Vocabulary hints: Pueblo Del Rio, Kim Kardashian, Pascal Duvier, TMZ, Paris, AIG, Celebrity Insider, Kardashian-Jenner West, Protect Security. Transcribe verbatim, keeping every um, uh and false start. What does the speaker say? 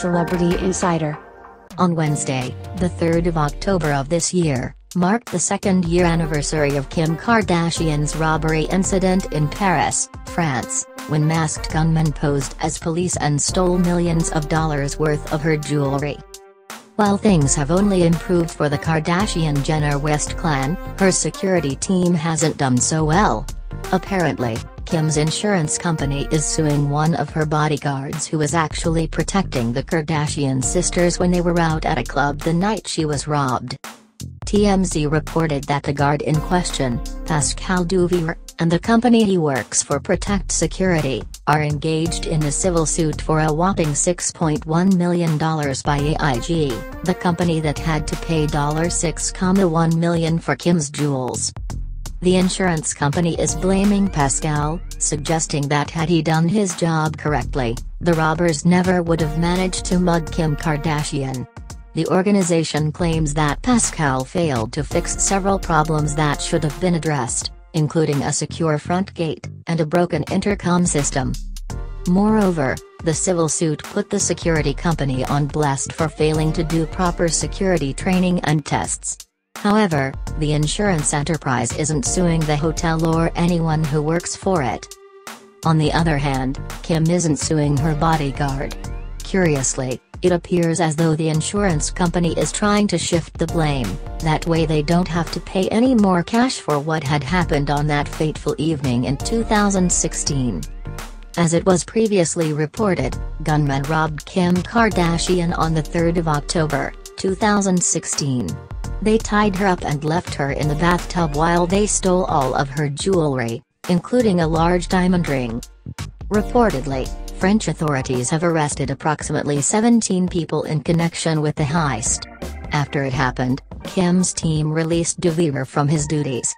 Celebrity Insider. On Wednesday, the third of October of this year, marked the second-year anniversary of Kim Kardashian's robbery incident in Paris, France, when masked gunmen posed as police and stole millions of dollars worth of her jewelry. While things have only improved for the Kardashian-Jenner West clan, her security team hasn't done so well. Apparently, Kim's insurance company is suing one of her bodyguards who was actually protecting the Kardashian sisters when they were out at a club the night she was robbed. T M Z reported that the guard in question, Pascal Duvier, and the company he works for, Protect Security, are engaged in a civil suit for a whopping six point one million dollars by A I G, the company that had to pay six point one million dollars for Kim's jewels. The insurance company is blaming Pascal, suggesting that had he done his job correctly, the robbers never would have managed to mug Kim Kardashian. The organization claims that Pascal failed to fix several problems that should have been addressed, including a secure front gate and a broken intercom system. Moreover, the civil suit put the security company on blast for failing to do proper security training and tests. However, the insurance enterprise isn't suing the hotel or anyone who works for it. On the other hand, Kim isn't suing her bodyguard. Curiously, it appears as though the insurance company is trying to shift the blame, that way they don't have to pay any more cash for what had happened on that fateful evening in two thousand sixteen. As it was previously reported, gunmen robbed Kim Kardashian on the third of October, two thousand sixteen. They tied her up and left her in the bathtub while they stole all of her jewelry, including a large diamond ring. Reportedly, French authorities have arrested approximately seventeen people in connection with the heist. After it happened, Kim's team released Duvier from his duties.